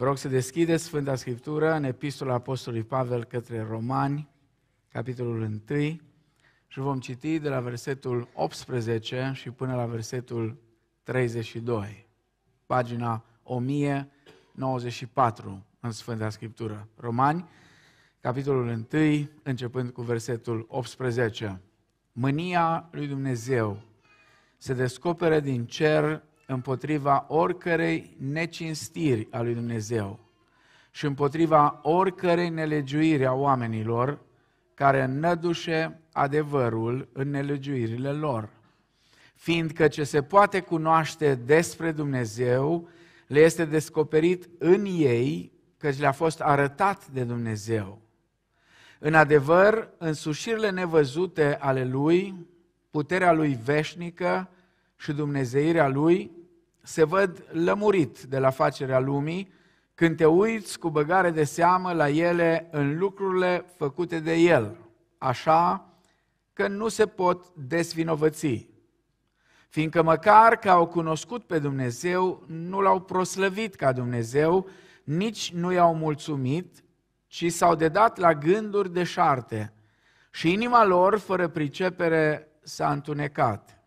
Vă rog să deschideți Sfânta Scriptură în Epistola Apostolului Pavel către Romani, capitolul 1, și vom citi de la versetul 18 și până la versetul 32, pagina 1094 în Sfânta Scriptură. Romani, capitolul 1, începând cu versetul 18. Mânia lui Dumnezeu se descoperă din cer împotriva oricărei necinstiri a lui Dumnezeu și împotriva oricărei nelegiuiri a oamenilor care înnădușe adevărul în nelegiuirile lor. Fiindcă ce se poate cunoaște despre Dumnezeu le este descoperit în ei, căci le-a fost arătat de Dumnezeu. În adevăr, însușirile nevăzute ale Lui, puterea Lui veșnică și dumnezeirea Lui se văd lămurit de la facerea lumii, când te uiți cu băgare de seamă la ele în lucrurile făcute de El, așa că nu se pot desvinovăți. Fiindcă măcar că au cunoscut pe Dumnezeu, nu L-au proslăvit ca Dumnezeu, nici nu I-au mulțumit, ci s-au dedat la gânduri deșarte și inima lor, fără pricepere, s-a întunecat.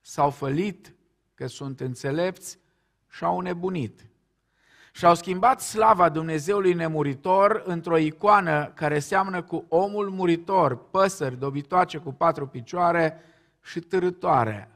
S-au fălit că sunt înțelepți și au nebunit. Și-au schimbat slava Dumnezeului nemuritor într-o icoană care seamănă cu omul muritor, păsări dobitoace cu patru picioare și târâtoare.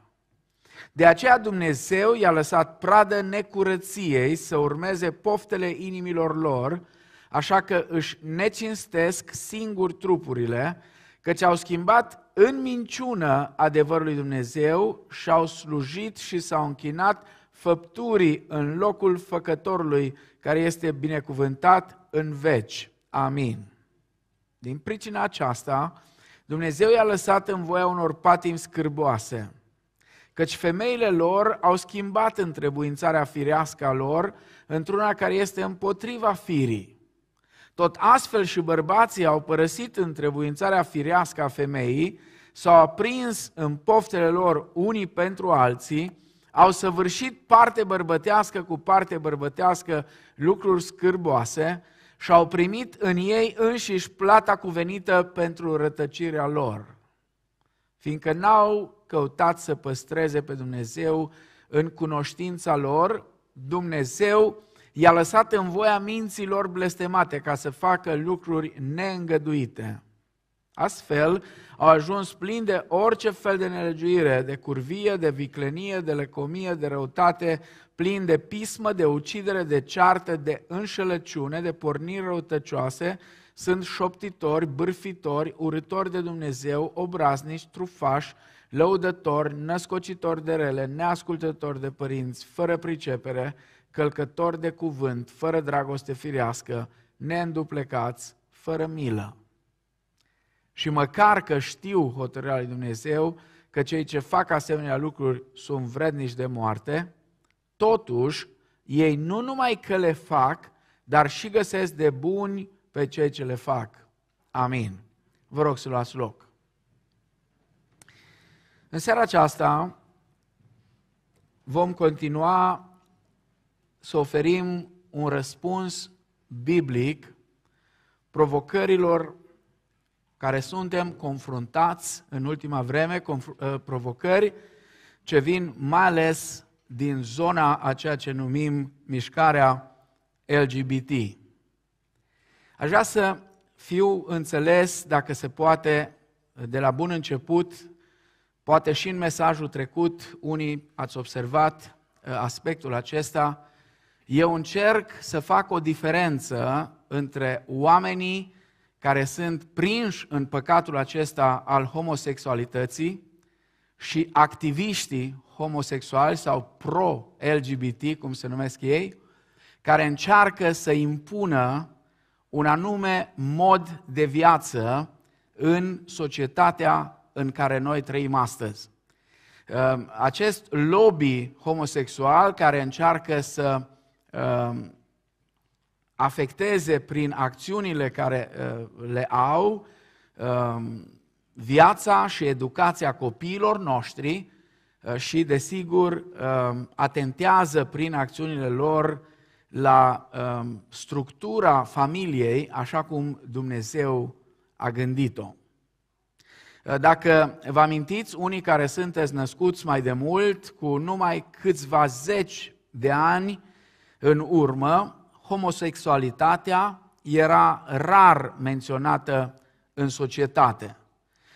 De aceea Dumnezeu i-a lăsat pradă necurăției să urmeze poftele inimilor lor, așa că își necinstesc singuri trupurile, căci au schimbat în minciună adevărul lui Dumnezeu și au slujit și s-au închinat făpturii în locul făcătorului, care este binecuvântat în veci. Amin. Din pricina aceasta, Dumnezeu i-a lăsat în voia unor patimi scârboase, căci femeile lor au schimbat întrebuințarea firească a lor într-una care este împotriva firii. Tot astfel și bărbații au părăsit întrebuințarea firească a femeii, s-au aprins în poftele lor unii pentru alții, au săvârșit parte bărbătească cu parte bărbătească lucruri scârboase și au primit în ei înșiși plata cuvenită pentru rătăcirea lor, fiindcă n-au căutat să păstreze pe Dumnezeu în cunoștința lor, Dumnezeu i-a lăsat în voia minților blestemate ca să facă lucruri neîngăduite. Astfel, au ajuns plini de orice fel de nelegiuire, de curvie, de viclenie, de lecomie, de răutate, plini de pismă, de ucidere, de ceartă, de înșelăciune, de porniri răutăcioase, sunt șoptitori, bârfitori, urâtori de Dumnezeu, obraznici, trufași, lăudători, născocitori de rele, neascultători de părinți, fără pricepere, călcători de cuvânt, fără dragoste firească, neînduplecați, fără milă. Și măcar că știu hotărârea lui Dumnezeu că cei ce fac asemenea lucruri sunt vrednici de moarte, totuși ei nu numai că le fac, dar și găsesc de buni pe cei ce le fac. Amin. Vă rog să luați loc. În seara aceasta vom continua să oferim un răspuns biblic provocărilor care suntem confruntați în ultima vreme, provocări ce vin mai ales din zona a ceea ce numim mișcarea LGBT. Aș vrea să fiu înțeles, dacă se poate, de la bun început, poate și în mesajul trecut, unii ați observat aspectul acesta. Eu încerc să fac o diferență între oamenii care sunt prinși în păcatul acesta al homosexualității și activiștii homosexuali sau pro-LGBT, cum se numesc ei, care încearcă să impună un anume mod de viață în societatea în care noi trăim astăzi. Acest lobby homosexual care încearcă să afecteze prin acțiunile care le au viața și educația copiilor noștri și, desigur, atentează prin acțiunile lor la structura familiei așa cum Dumnezeu a gândit-o. Dacă vă amintiți, unii care sunteți născuți mai de mult, cu numai câțiva zeci de ani în urmă, homosexualitatea era rar menționată în societate.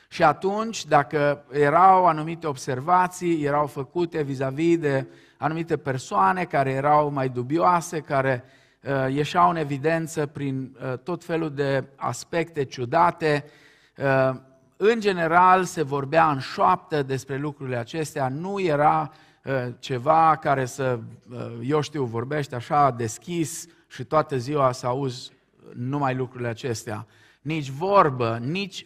Și atunci, dacă erau anumite observații, erau făcute vis-a-vis de anumite persoane care erau mai dubioase, care ieșeau în evidență prin tot felul de aspecte ciudate, în general se vorbea în șoaptă despre lucrurile acestea, nu era ceva care să, eu știu, vorbești așa deschis și toată ziua să auzi numai lucrurile acestea. Nici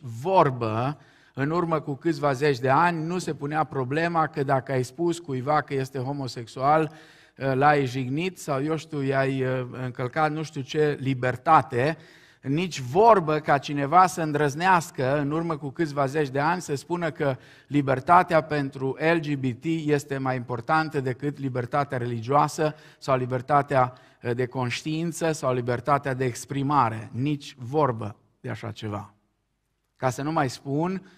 vorbă, în urmă cu câțiva zeci de ani, nu se punea problema că dacă ai spus cuiva că este homosexual, l-ai jignit sau, eu știu, i-ai încălcat nu știu ce libertate, nici vorbă ca cineva să îndrăznească în urmă cu câțiva zeci de ani să spună că libertatea pentru LGBT este mai importantă decât libertatea religioasă sau libertatea de conștiință sau libertatea de exprimare. Nici vorbă de așa ceva. Ca să nu mai spun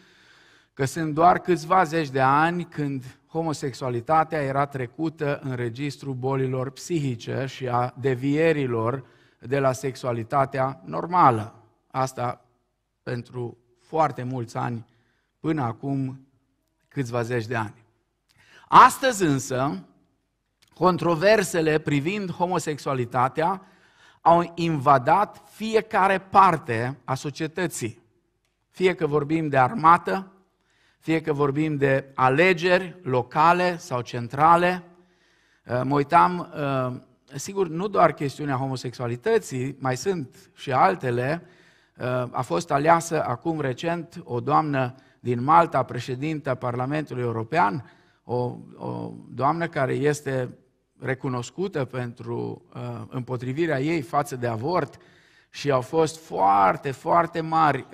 că sunt doar câțiva zeci de ani când homosexualitatea era trecută în registrul bolilor psihice și a devierilor de la sexualitatea normală. Asta pentru foarte mulți ani, până acum câțiva zeci de ani. Astăzi însă, controversele privind homosexualitatea au invadat fiecare parte a societății. Fie că vorbim de armată, fie că vorbim de alegeri locale sau centrale. Mă uitam, sigur, nu doar chestiunea homosexualității, mai sunt și altele. A fost aleasă acum recent o doamnă din Malta, președintă a Parlamentului European, o doamnă care este recunoscută pentru împotrivirea ei față de avort și au fost foarte, foarte mari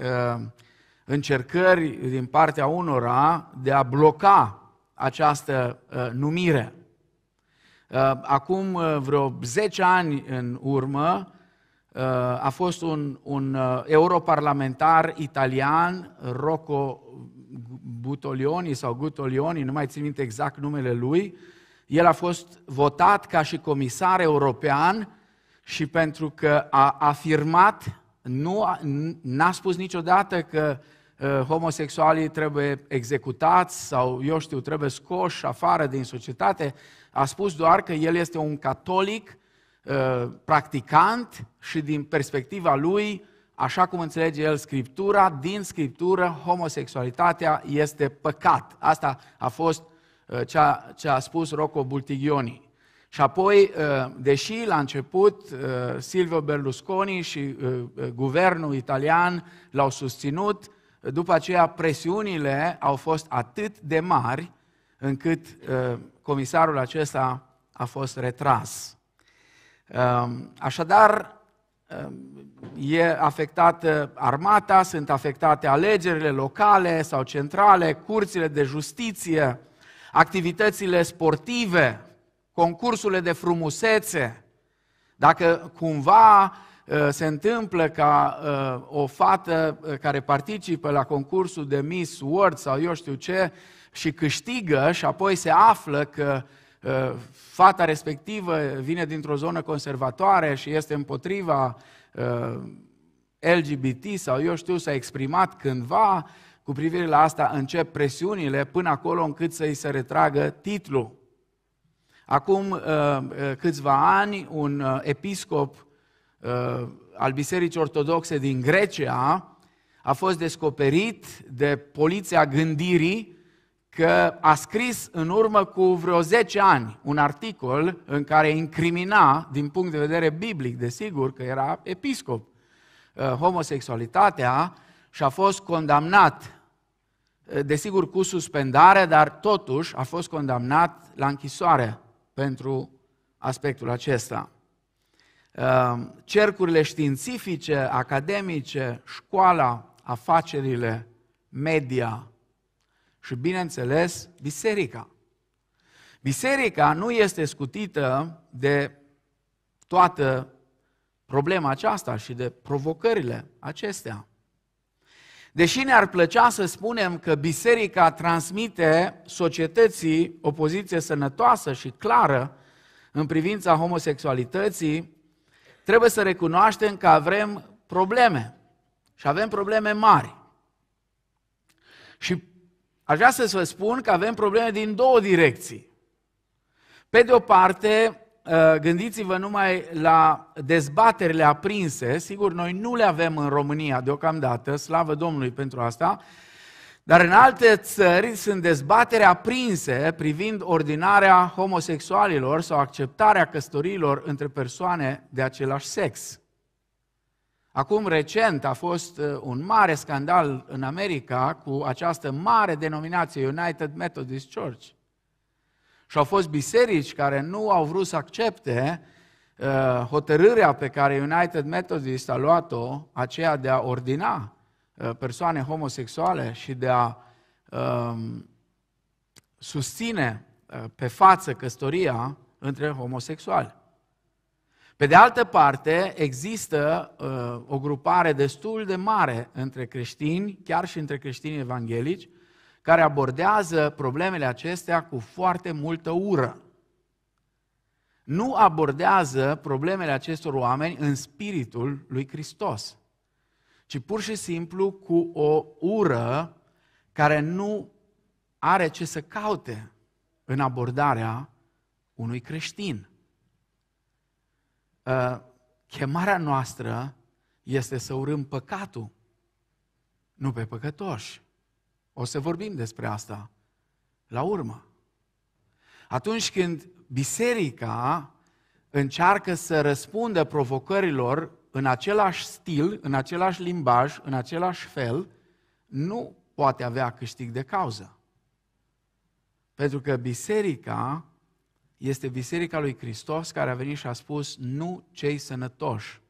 încercări din partea unora de a bloca această numire. Acum vreo 10 ani în urmă a fost un europarlamentar italian, Rocco Buttiglione sau Guttolioni, nu mai țin minte exact numele lui. El a fost votat ca și comisar european și pentru că a afirmat, n-a spus niciodată că homosexualii trebuie executați sau, eu știu, trebuie scoși afară din societate, a spus doar că el este un catolic practicant și din perspectiva lui, așa cum înțelege el Scriptura, din Scriptură homosexualitatea este păcat. Asta a fost ce a spus Rocco Buttiglione. Și apoi, deși la început Silvio Berlusconi și guvernul italian l-au susținut, după aceea presiunile au fost atât de mari încât comisarul acesta a fost retras. Așadar, e afectată armata, sunt afectate alegerile locale sau centrale, curțile de justiție, activitățile sportive, concursurile de frumusețe. Dacă cumva se întâmplă ca o fată care participă la concursul de Miss World sau eu știu ce și câștigă și apoi se află că fata respectivă vine dintr-o zonă conservatoare și este împotriva LGBT sau eu știu, s-a exprimat cândva, cu privire la asta încep presiunile până acolo încât să-i se retragă titlul. Acum câțiva ani, un episcop al Bisericii Ortodoxe din Grecia a fost descoperit de poliția gândirii că a scris în urmă cu vreo 10 ani un articol în care incrimina, din punct de vedere biblic, desigur că era episcop, homosexualitatea și a fost condamnat, desigur cu suspendare, dar totuși a fost condamnat la închisoare pentru aspectul acesta. Cercurile științifice, academice, școala, afacerile, media și, bineînțeles, biserica. Biserica nu este scutită de toată problema aceasta și de provocările acestea. Deși ne-ar plăcea să spunem că biserica transmite societății o poziție sănătoasă și clară în privința homosexualității, trebuie să recunoaștem că avem probleme și avem probleme mari. Și aș vrea să vă spun că avem probleme din două direcții. Pe de o parte, gândiți-vă numai la dezbaterile aprinse, sigur noi nu le avem în România deocamdată, slavă Domnului pentru asta, dar în alte țări sunt dezbateri aprinse privind ordinarea homosexualilor sau acceptarea căsătoriilor între persoane de același sex. Acum recent a fost un mare scandal în America cu această mare denominație United Methodist Church. Și au fost biserici care nu au vrut să accepte hotărârea pe care United Methodist a luat-o, aceea de a ordina persoane homosexuale și de a susține pe față căsătoria între homosexuali. Pe de altă parte, există o grupare destul de mare între creștini, chiar și între creștini evanghelici, care abordează problemele acestea cu foarte multă ură. Nu abordează problemele acestor oameni în spiritul lui Hristos, ci pur și simplu cu o ură care nu are ce să caute în abordarea unui creștin. Chemarea noastră este să urâm păcatul, nu pe păcătoși. O să vorbim despre asta la urmă. Atunci când biserica încearcă să răspundă provocărilor în același stil, în același limbaj, în același fel, nu poate avea câștig de cauză. Pentru că biserica este biserica lui Hristos, care a venit și a spus: nu cei sănătoși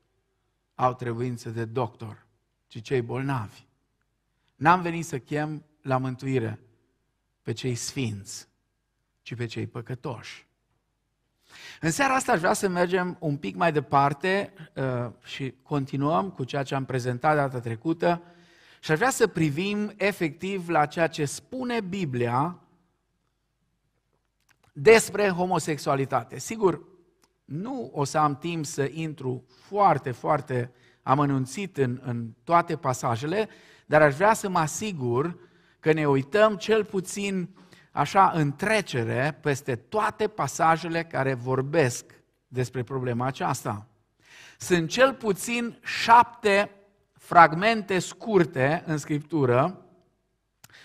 au trebuință de doctor, ci cei bolnavi. N-am venit să chem la mântuire pe cei sfinți, ci pe cei păcătoși. În seara asta aș vrea să mergem un pic mai departe și continuăm cu ceea ce am prezentat data trecută și aș vrea să privim efectiv la ceea ce spune Biblia despre homosexualitate. Sigur, nu o să am timp să intru foarte, foarte amănunțit în toate pasajele, dar aș vrea să mă asigur că ne uităm cel puțin așa în trecere peste toate pasajele care vorbesc despre problema aceasta. Sunt cel puțin 7 fragmente scurte în Scriptură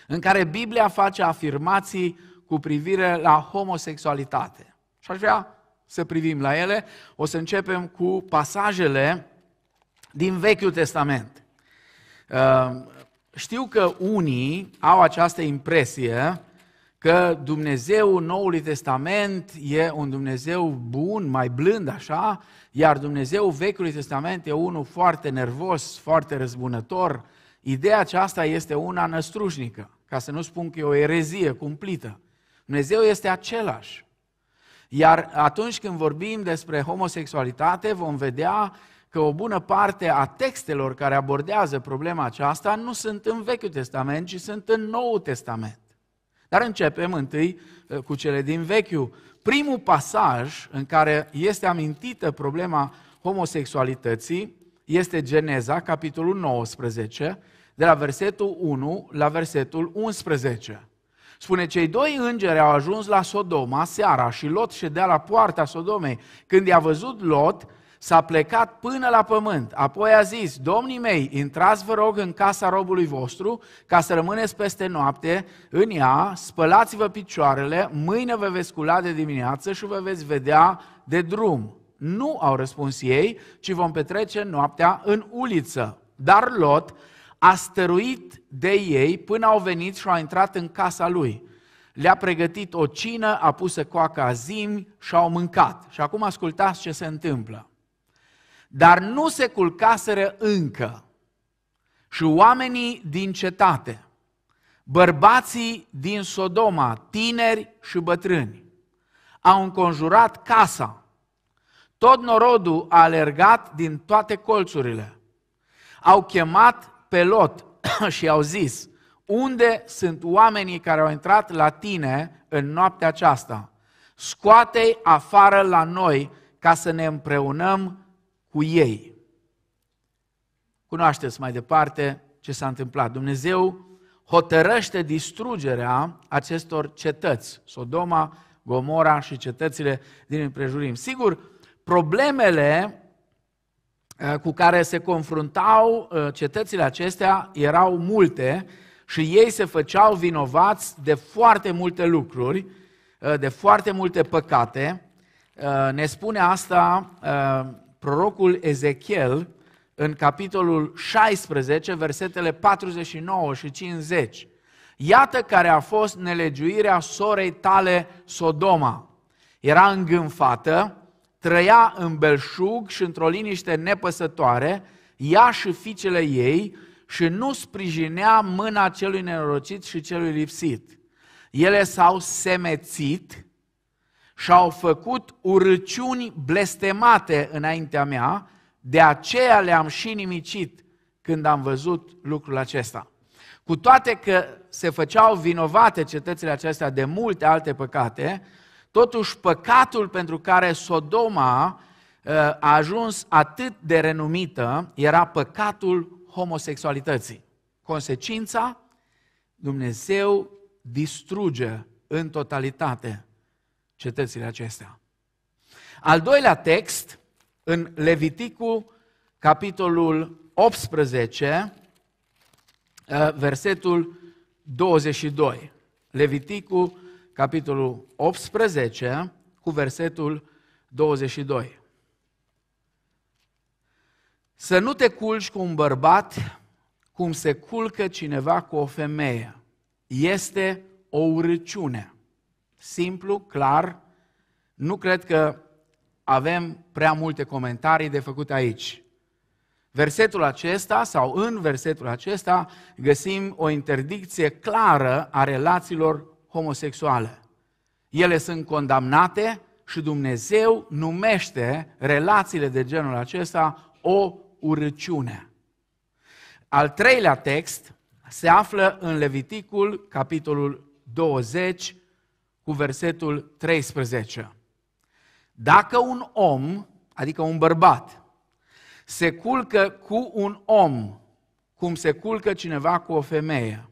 în care Biblia face afirmații cu privire la homosexualitate. Și aș vrea să privim la ele. O să începem cu pasajele din Vechiul Testament. Știu că unii au această impresie că Dumnezeul Noului Testament e un Dumnezeu bun, mai blând așa, iar Dumnezeul Vechiului Testament e unul foarte nervos, foarte răzbunător. Ideea aceasta este una năstrușnică, ca să nu spun că e o erezie cumplită. Dumnezeu este același. Iar atunci când vorbim despre homosexualitate, vom vedea că o bună parte a textelor care abordează problema aceasta nu sunt în Vechiul Testament, ci sunt în Noul Testament. Dar începem întâi cu cele din Vechiul. Primul pasaj în care este amintită problema homosexualității este Geneza, capitolul 19, de la versetul 1 la versetul 11. Spune: cei doi îngeri au ajuns la Sodoma seara și Lot ședea la poarta Sodomei. Când i-a văzut Lot, s-a plecat până la pământ, apoi a zis: domnii mei, intrați vă rog în casa robului vostru, ca să rămâneți peste noapte în ea, spălați-vă picioarele, mâine vă veți scula de dimineață și vă veți vedea de drum. Nu, au răspuns ei, ci vom petrece noaptea în uliță. Dar Lot a stăruit de ei până au venit și au intrat în casa lui. Le-a pregătit o cină, a pus să coacă azimi și au mâncat. Și acum ascultați ce se întâmplă. Dar nu se culcaseră încă și oamenii din cetate, bărbații din Sodoma, tineri și bătrâni, au înconjurat casa. Tot norodul a alergat din toate colțurile. Au chemat pe Lot și au zis, unde sunt oamenii care au intrat la tine în noaptea aceasta? Scoate-i afară la noi ca să ne împreunăm cu ei. Cunoașteți mai departe ce s-a întâmplat. Dumnezeu hotărăște distrugerea acestor cetăți, Sodoma, Gomora și cetățile din împrejurim. Sigur, problemele cu care se confruntau cetățile acestea erau multe și ei se făceau vinovați de foarte multe lucruri, de foarte multe păcate. Ne spune asta prorocul Ezechiel în capitolul 16, versetele 49 și 50. Iată care a fost nelegiuirea sorei tale Sodoma. Era îngânfată, trăia în belșug și într-o liniște nepăsătoare, ea și fiicele ei, și nu sprijinea mâna celui nenorocit și celui lipsit. Ele s-au semețit și au făcut urăciuni blestemate înaintea mea, de aceea le-am și nimicit când am văzut lucrul acesta. Cu toate că se făceau vinovate cetățile acestea de multe alte păcate, totuși păcatul pentru care Sodoma a ajuns atât de renumită era păcatul homosexualității. Consecința? Dumnezeu distruge în totalitate cetățile acestea. Al doilea text, în Leviticul, capitolul 18, versetul 22. Leviticul, capitolul 18, cu versetul 22. Să nu te culci cu un bărbat cum se culcă cineva cu o femeie. Este o urăciune. Simplu, clar, nu cred că avem prea multe comentarii de făcut aici. Versetul acesta, sau în versetul acesta, găsim o interdicție clară a relațiilor homosexuale. Ele sunt condamnate și Dumnezeu numește relațiile de genul acesta o urăciune. Al treilea text se află în Leviticul, capitolul 20, cu versetul 13. Dacă un om, adică un bărbat, se culcă cu un om, cum se culcă cineva cu o femeie,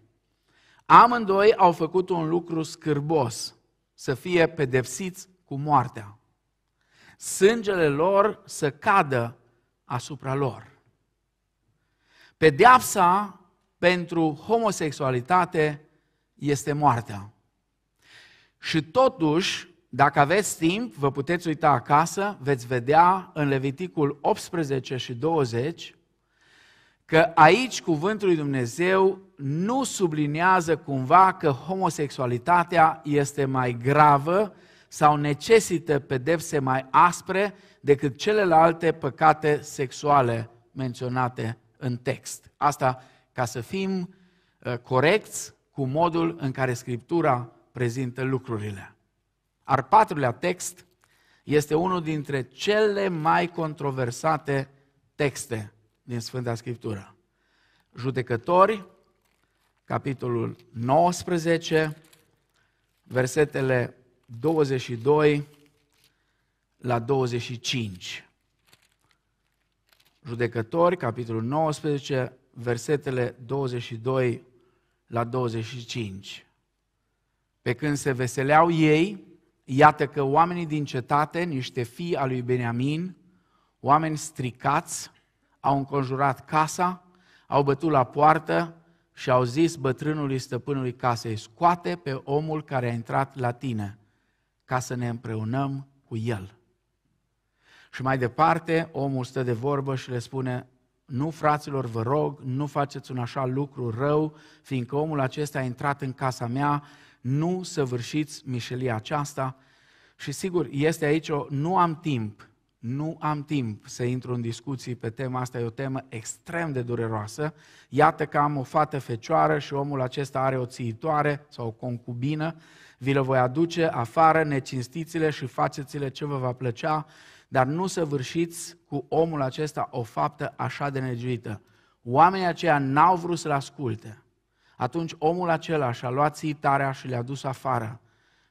amândoi au făcut un lucru scârbos, să fie pedepsiți cu moartea. Sângele lor să cadă asupra lor. Pedeapsa pentru homosexualitate este moartea. Și totuși, dacă aveți timp, vă puteți uita acasă, veți vedea în Leviticul 18 și 20 că aici cuvântul lui Dumnezeu nu subliniază cumva că homosexualitatea este mai gravă sau necesită pedepse mai aspre decât celelalte păcate sexuale menționate în text. Asta ca să fim corecți cu modul în care Scriptura prezintă lucrurile. Al patrulea text este unul dintre cele mai controversate texte din Sfânta Scriptură. Judecători, capitolul 19, versetele 22 la 25. Judecători, capitolul 19, versetele 22 la 25. Pe când se veseleau ei, iată că oamenii din cetate, niște fii al lui Beniamin, oameni stricați, au înconjurat casa, au bătut la poartă și au zis bătrânului stăpânului casei, scoate pe omul care a intrat la tine, ca să ne împreunăm cu el. Și mai departe, omul stă de vorbă și le spune, nu, fraților, vă rog, nu faceți un așa lucru rău, fiindcă omul acesta a intrat în casa mea, nu săvârșiți mișelia aceasta. Și sigur, este aici nu am timp să intru în discuții pe tema asta, e o temă extrem de dureroasă. Iată că am o fată fecioară și omul acesta are o țiitoare sau o concubină, vi le voi aduce afară, necinstiți-le și faceți-le ce vă va plăcea, dar nu săvârșiți cu omul acesta o faptă așa de nelegiuită. Oamenii aceia n-au vrut să-l asculte. Atunci omul acela și-a luat țitarea și le-a dus afară.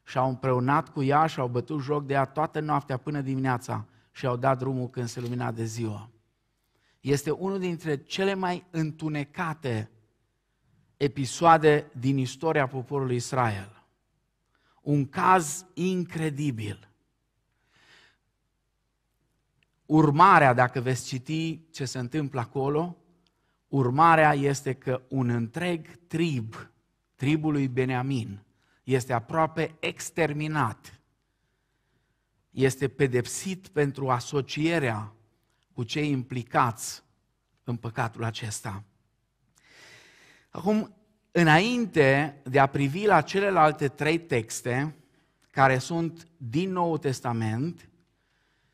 Și-au împreunat cu ea și-au bătut joc de ea toată noaptea până dimineața și-au dat drumul când se lumina de ziua. Este unul dintre cele mai întunecate episoade din istoria poporului Israel. Un caz incredibil. Urmarea, dacă veți citi ce se întâmplă acolo, urmarea este că un întreg trib, tribul lui Beniamin, este aproape exterminat. Este pedepsit pentru asocierea cu cei implicați în păcatul acesta. Acum, înainte de a privi la celelalte trei texte care sunt din Noul Testament,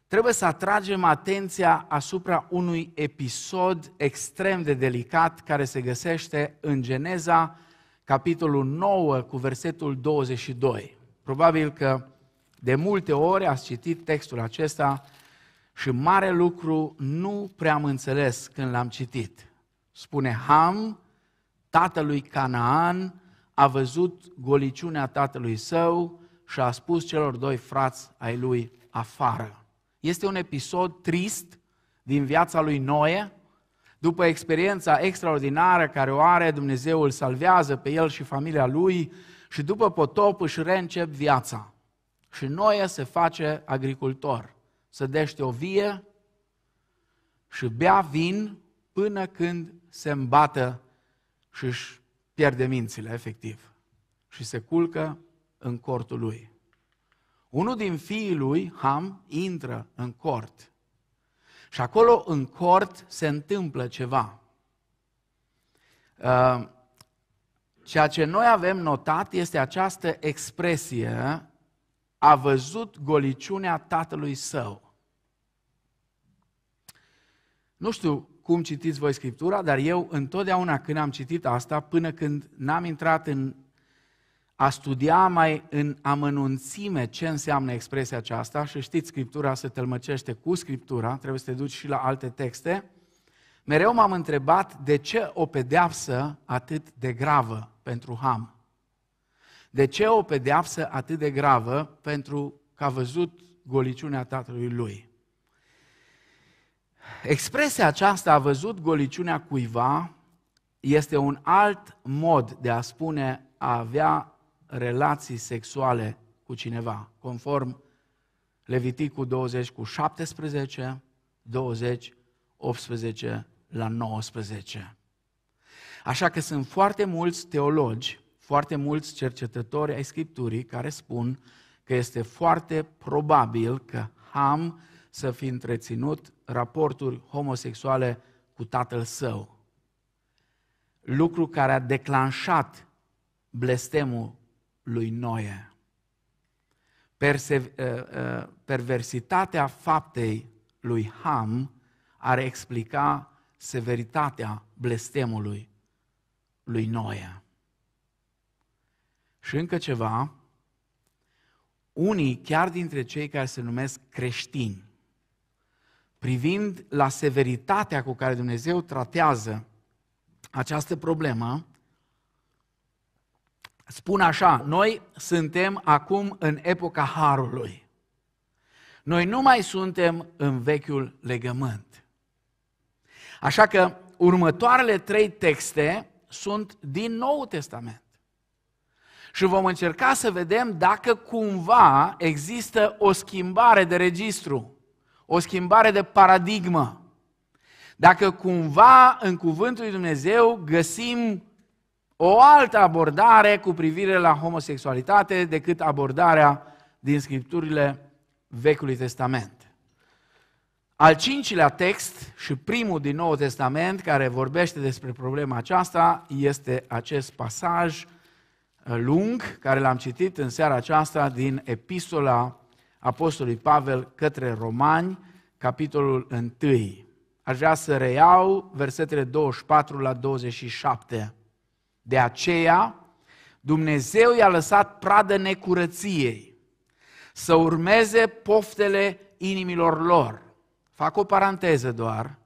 trebuie să atragem atenția asupra unui episod extrem de delicat care se găsește în Geneza, capitolul 9, cu versetul 22. Probabil că de multe ori ați citit textul acesta și mare lucru nu prea am înțeles când l-am citit. Spune: Ham, tatălui Canaan, a văzut goliciunea tatălui său și a spus celor doi frați ai lui afară. Este un episod trist din viața lui Noe. După experiența extraordinară care o are, Dumnezeu îl salvează pe el și familia lui și după potop își reîncep viața. Și Noe se face agricultor, sădește o vie și bea vin până când se îmbată și își pierde mințile, efectiv, și se culcă în cortul lui. Unul din fiii lui, Ham, intră în cort. Și acolo în cort se întâmplă ceva. Ceea ce noi avem notat este această expresie: a văzut goliciunea tatălui său. Nu știu cum citiți voi Scriptura, dar eu întotdeauna când am citit asta, până când n-am intrat în a studia mai în amănunțime ce înseamnă expresia aceasta, și știți, Scriptura se tălmăcește cu Scriptura, trebuie să te duci și la alte texte, mereu m-am întrebat de ce o pedeapsă atât de gravă pentru Ham. De ce o pedeapsă atât de gravă pentru că a văzut goliciunea tatălui lui? Expresia aceasta, a văzut goliciunea cuiva, este un alt mod de a spune a avea relații sexuale cu cineva, conform Leviticul 20 cu 17, 20, 18 la 19. Așa că sunt foarte mulți teologi, foarte mulți cercetători ai Scripturii care spun că este foarte probabil că Ham să fi întreținut raporturi homosexuale cu tatăl său, lucru care a declanșat blestemul lui Noe. Perversitatea faptei lui Ham ar explica severitatea blestemului lui Noe. Și încă ceva, unii, chiar dintre cei care se numesc creștini, privind la severitatea cu care Dumnezeu tratează această problemă, spun așa: noi suntem acum în epoca Harului. Noi nu mai suntem în vechiul legământ. Așa că următoarele trei texte sunt din Noul Testament. Și vom încerca să vedem dacă cumva există o schimbare de registru, o schimbare de paradigmă. Dacă cumva în Cuvântul lui Dumnezeu găsim o altă abordare cu privire la homosexualitate decât abordarea din Scripturile Vechiului Testament. Al cincilea text și primul din Noul Testament care vorbește despre problema aceasta este acest pasaj lung care l-am citit în seara aceasta din Epistola Apostolului Pavel către Romani, capitolul 1. Aș vrea să reiau versetele 24 la 27. De aceea, Dumnezeu i-a lăsat pradă necurăției, să urmeze poftele inimilor lor. Fac o paranteză doar.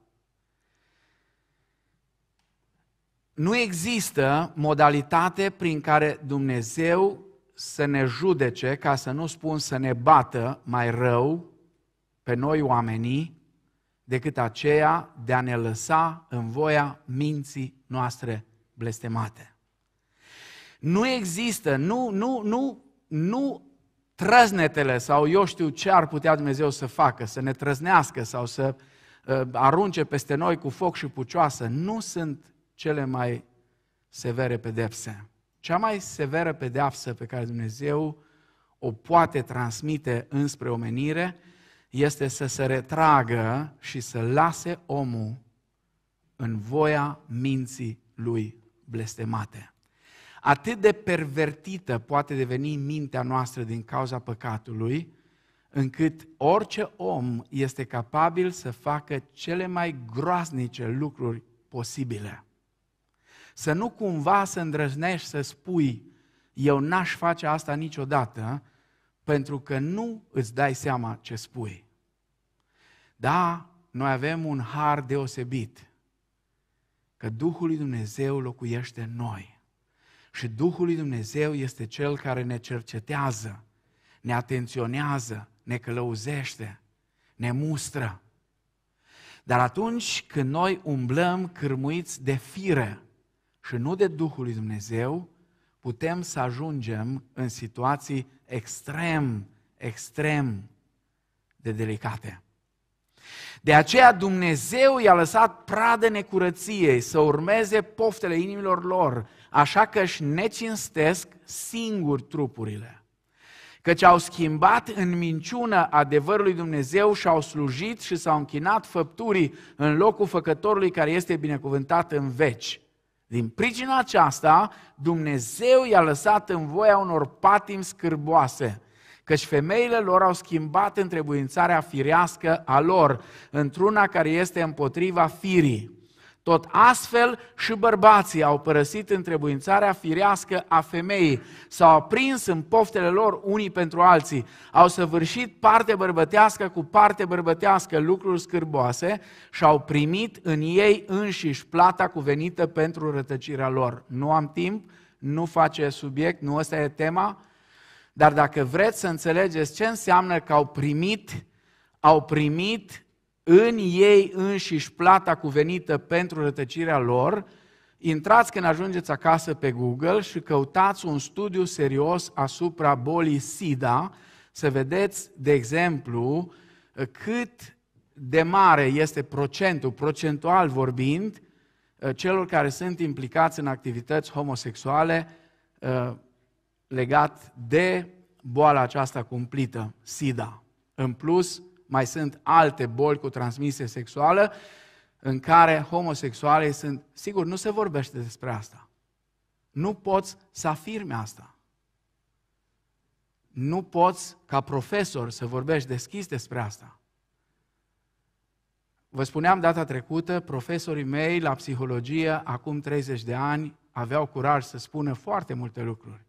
Nu există modalitate prin care Dumnezeu să ne judece, ca să nu spun să ne bată mai rău pe noi oamenii, decât aceea de a ne lăsa în voia minții noastre blestemate. Nu există, nu trăznetele sau eu știu ce ar putea Dumnezeu să facă, să ne trăznească sau să arunce peste noi cu foc și pucioasă, nu sunt cele mai severe pedepse. Cea mai severă pedeapsă pe care Dumnezeu o poate transmite înspre omenire este să se retragă și să lase omul în voia minții lui blestemate. Atât de pervertită poate deveni mintea noastră din cauza păcatului, încât orice om este capabil să facă cele mai groaznice lucruri posibile. Să nu cumva să îndrăznești să spui, eu n-aș face asta niciodată, pentru că nu îți dai seama ce spui. Da, noi avem un har deosebit, că Duhul lui Dumnezeu locuiește în noi. Și Duhul lui Dumnezeu este Cel care ne cercetează, ne atenționează, ne călăuzește, ne mustră. Dar atunci când noi umblăm cârmuiți de fire și nu de Duhul lui Dumnezeu, putem să ajungem în situații extrem de delicate. De aceea Dumnezeu i-a lăsat pradă necurăției să urmeze poftele inimilor lor, așa că își necinstesc singuri trupurile, căci au schimbat în minciună adevărul lui Dumnezeu și au slujit și s-au închinat făpturii în locul făcătorului care este binecuvântat în veci. Din pricina aceasta, Dumnezeu i-a lăsat în voia unor patimi scârboase, căci femeile lor au schimbat întrebuințarea firească a lor într-una care este împotriva firii. Tot astfel și bărbații au părăsit întrebuințarea firească a femeii, s-au aprins în poftele lor unii pentru alții, au săvârșit parte bărbătească cu parte bărbătească lucruri scârboase și au primit în ei înșiși plata cuvenită pentru rătăcirea lor. Nu am timp, nu face subiect, nu ăsta e tema, dar dacă vreți să înțelegeți ce înseamnă că au primit în ei înșiși plata cuvenită pentru rătăcirea lor, intrați când ajungeți acasă pe Google și căutați un studiu serios asupra bolii SIDA, să vedeți, de exemplu, cât de mare este procentual vorbind, celor care sunt implicați în activități homosexuale legat de boala aceasta cumplită, SIDA. În plus, mai sunt alte boli cu transmisie sexuală în care homosexualii sunt... Sigur, nu se vorbește despre asta. Nu poți să afirmi asta. Nu poți, ca profesor, să vorbești deschis despre asta. Vă spuneam data trecută, profesorii mei la psihologie, acum 30 de ani, aveau curaj să spună foarte multe lucruri.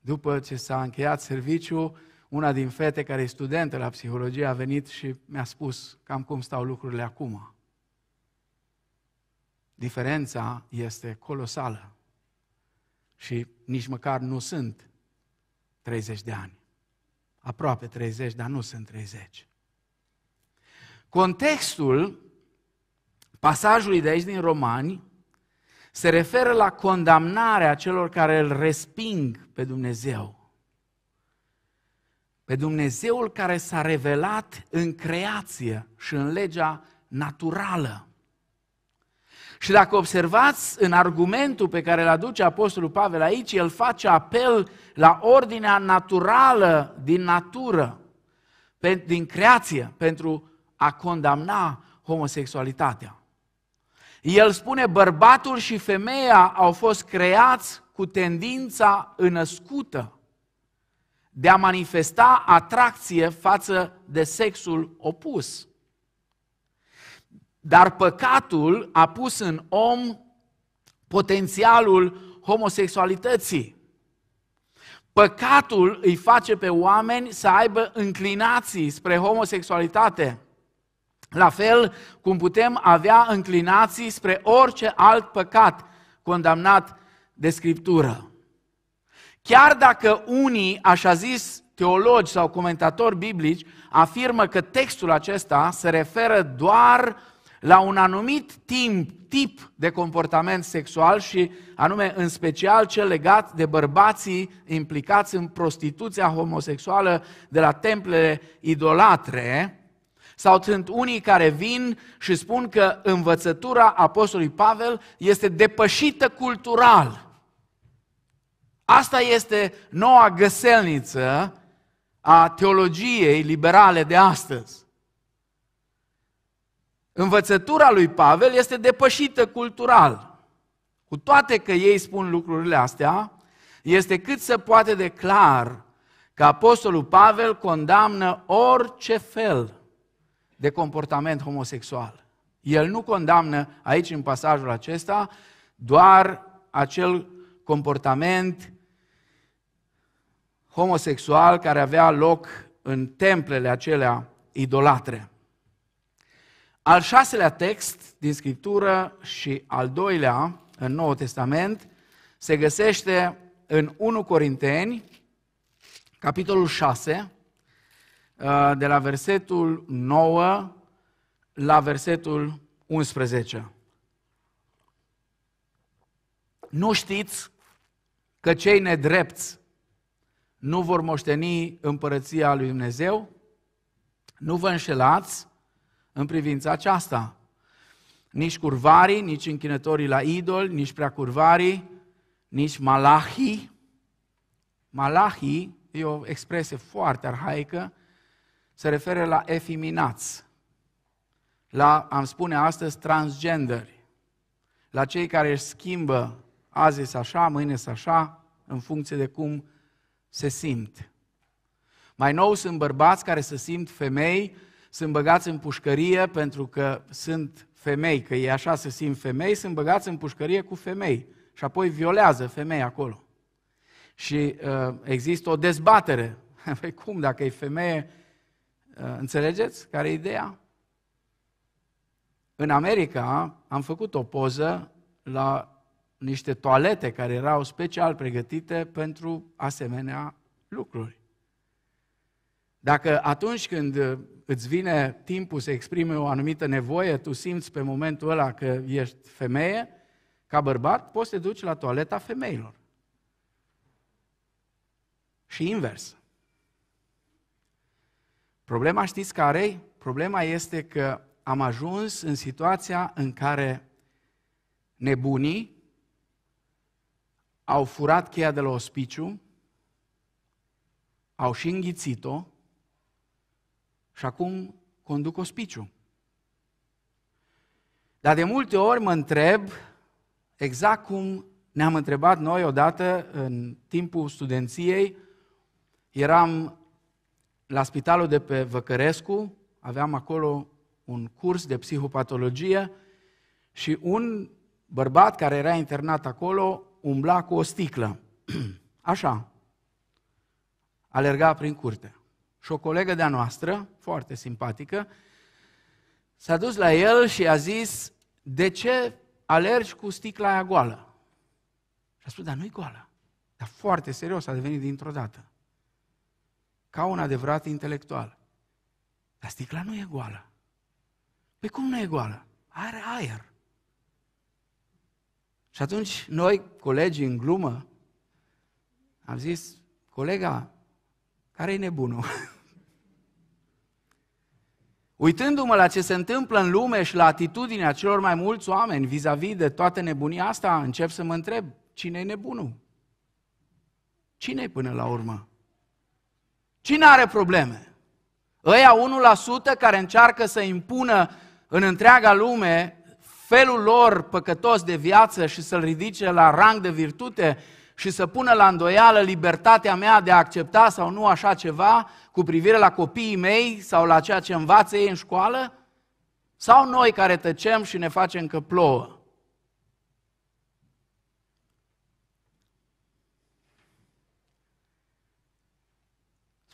După ce s-a încheiat serviciul, una din fete care e studentă la psihologie a venit și mi-a spus cam cum stau lucrurile acum. Diferența este colosală și nici măcar nu sunt 30 de ani. Aproape 30, dar nu sunt 30. Contextul pasajului de aici din Romani se referă la condamnarea celor care îl resping pe Dumnezeu. Pe Dumnezeul care s-a revelat în creație și în legea naturală. Și dacă observați în argumentul pe care îl aduce Apostolul Pavel aici, el face apel la ordinea naturală din natură, din creație, pentru a condamna homosexualitatea. El spune, bărbatul și femeia au fost creați cu tendința înăscută de a manifesta atracție față de sexul opus. Dar păcatul a pus în om potențialul homosexualității. Păcatul îi face pe oameni să aibă înclinații spre homosexualitate, la fel cum putem avea înclinații spre orice alt păcat condamnat de Scriptură. Chiar dacă unii, așa zis, teologi sau comentatori biblici, afirmă că textul acesta se referă doar la un anumit tip de comportament sexual și anume în special cel legat de bărbații implicați în prostituția homosexuală de la templele idolatre, sau sunt unii care vin și spun că învățătura Apostolului Pavel este depășită cultural. Asta este noua găselniță a teologiei liberale de astăzi. Învățătura lui Pavel este depășită cultural. Cu toate că ei spun lucrurile astea, este cât se poate de clar că Apostolul Pavel condamnă orice fel de comportament homosexual. El nu condamnă aici, în pasajul acesta, doar acel comportament homosexual care avea loc în templele acelea idolatre. Al șaselea text din Scriptură și al doilea în Noul Testament se găsește în 1 Corinteni, capitolul 6, de la versetul 9 la versetul 11. Nu știți că cei nedrepți nu vor moșteni împărăția lui Dumnezeu? Nu vă înșelați în privința aceasta. Nici curvarii, nici închinătorii la idol, nici preacurvarii, nici malahii. Malahii e o expresie foarte arhaică, se referă la efeminați, la, am spune astăzi, transgenderi, la cei care își schimbă azi așa, mâine așa, în funcție de cum se simt. Mai nou sunt bărbați care se simt femei, sunt băgați în pușcărie pentru că sunt femei, că ei așa se simt femei, sunt băgați în pușcărie cu femei și apoi violează femei acolo. Și există o dezbatere. Păi cum, dacă e femeie, înțelegeți care e ideea? În America am făcut o poză la niște toalete care erau special pregătite pentru asemenea lucruri. Dacă atunci când îți vine timpul să exprime o anumită nevoie, tu simți pe momentul ăla că ești femeie, ca bărbat, poți să te duci la toaleta femeilor. Și invers. Problema știți care-i? Problema este că am ajuns în situația în care nebunii au furat cheia de la ospiciu, au și înghițit-o și acum conduc ospiciu. Dar de multe ori mă întreb, exact cum ne-am întrebat noi odată în timpul studenției, eram la spitalul de pe Văcărescu, aveam acolo un curs de psihopatologie și un bărbat care era internat acolo umbla cu o sticlă, așa, alerga prin curte. Și o colegă de-a noastră, foarte simpatică, s-a dus la el și a zis: de ce alergi cu sticla aia goală? Și a spus: dar nu-i goală. Dar foarte serios a devenit dintr-o dată, ca un adevărat intelectual. Dar sticla nu e goală. Păi cum nu e goală? Are aer. Și atunci noi, colegii, în glumă, am zis: colega, care-i nebunul? Uitându-mă la ce se întâmplă în lume și la atitudinea celor mai mulți oameni vis-a-vis de toată nebunia asta, încep să mă întreb: cine-i nebunul? Cine-i până la urmă? Cine are probleme? Ăia 1% care încearcă să impună în întreaga lume felul lor păcătos de viață și să-l ridice la rang de virtute și să pună la îndoială libertatea mea de a accepta sau nu așa ceva cu privire la copiii mei sau la ceea ce învață ei în școală? Sau noi care tăcem și ne facem că plouă?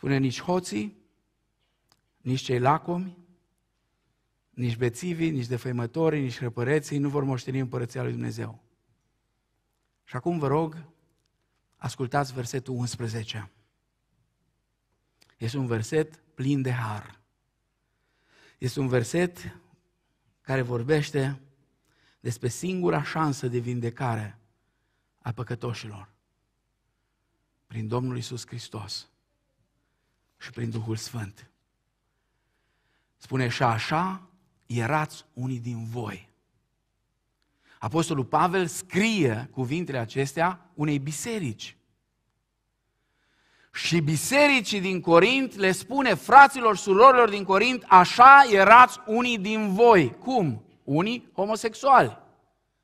Spune, nici hoții, nici cei lacomi, nici bețivii, nici defăimătorii, nici răpăreții nu vor moșteni împărăția lui Dumnezeu. Și acum vă rog, ascultați versetul 11. Este un verset plin de har. Este un verset care vorbește despre singura șansă de vindecare a păcătoșilor. Prin Domnul Iisus Hristos și prin Duhul Sfânt. Spune, și așa erați unii din voi. Apostolul Pavel scrie cuvintele acestea unei biserici. Și bisericii din Corint le spune fraților, surorilor din Corint, așa erați unii din voi. Cum? Unii homosexuali,